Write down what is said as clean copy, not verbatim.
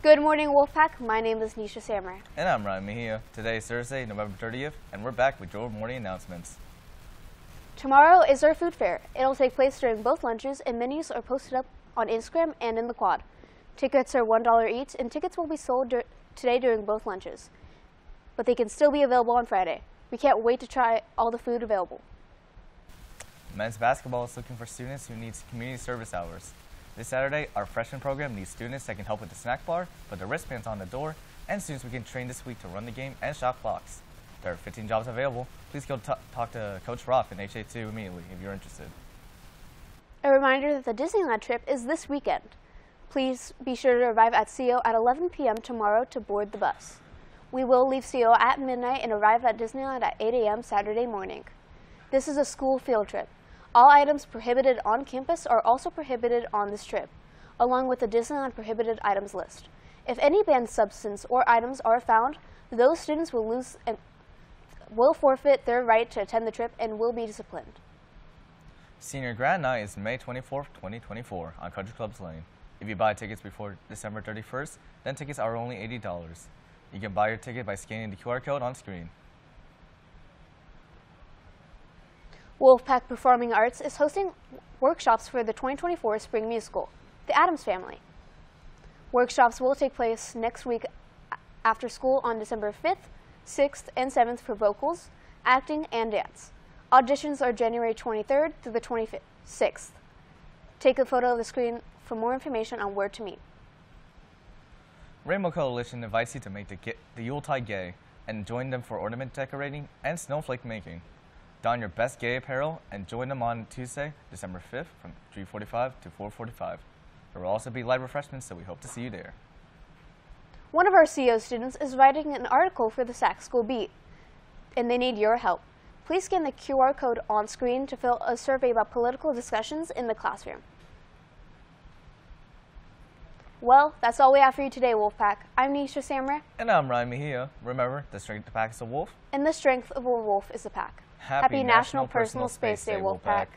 Good morning, Wolfpack. My name is Nisha Sammer. And I'm Ryan Mejia. Today is Thursday, November 30th, and we're back with your morning announcements. Tomorrow is our food fair. It'll take place during both lunches, and menus are posted up on Instagram and in the quad. Tickets are $1 each, and tickets will be sold today during both lunches. But they can still be available on Friday. We can't wait to try all the food available. Men's basketball is looking for students who need community service hours. This Saturday, our freshman program needs students that can help with the snack bar, put the wristbands on the door, and students we can train this week to run the game and shot blocks. There are 15 jobs available. Please go talk to Coach Roth in HA2 immediately if you're interested. A reminder that the Disneyland trip is this weekend. Please be sure to arrive at CO at 11 p.m. tomorrow to board the bus. We will leave CO at midnight and arrive at Disneyland at 8 a.m. Saturday morning. This is a school field trip. All items prohibited on campus are also prohibited on this trip, along with the Disneyland prohibited items list. If any banned substance or items are found, those students will forfeit their right to attend the trip and will be disciplined. Senior Grand Night is May 24, 2024 on Country Clubs Lane. If you buy tickets before December 31st, then tickets are only $80. You can buy your ticket by scanning the QR code on screen. Wolfpack Performing Arts is hosting workshops for the 2024 Spring Musical, The Addams Family. Workshops will take place next week after school on December 5th, 6th, and 7th for vocals, acting, and dance. Auditions are January 23rd through the 26th. Take a photo of the screen for more information on where to meet. Rainbow Coalition invites you to make the Yuletide gay and join them for ornament decorating and snowflake making. Don your best gay apparel and join them on Tuesday, December 5th from 3:45 to 4:45. There will also be live refreshments, so we hope to see you there. One of our CO students is writing an article for the Sac School Beat, and they need your help. Please scan the QR code on screen to fill a survey about political discussions in the classroom. Well, that's all we have for you today, Wolfpack. I'm Nisha Sammer. And I'm Ryan Mejia. Remember, the strength of the pack is the wolf. And the strength of a wolf is the pack. Happy National Personal Space Day, Wolfpack.